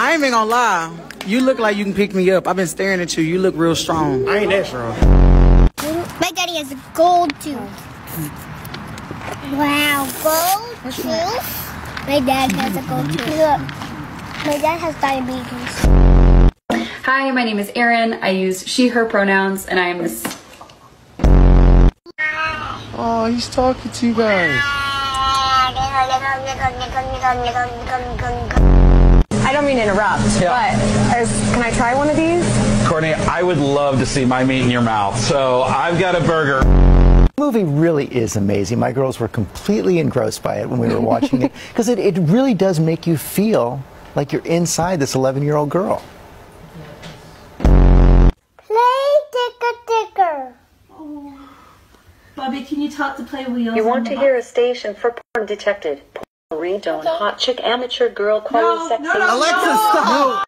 I ain't even gonna lie. You look like you can pick me up. I've been staring at you. You look real strong. I ain't that strong. My daddy has a gold tooth. Wow, gold tooth? My dad has a gold tooth. Look, my dad has diabetes. Hi, my name is Erin. I use she, her pronouns, and I am Miss. Oh, he's talking to you guys. I don't mean to interrupt, but can I try one of these? Courtney, I would love to see my meat in your mouth, so I've got a burger. The movie really is amazing. My girls were completely engrossed by it when we were watching it, because it really does make you feel like you're inside this 11-year-old girl. Play ticker-ticker. Oh. Bobby, can you talk to play wheels? You want to hear a station for porn detected. Redone, hot chick, amateur girl, calling sexy. No, Alexa, stop! No.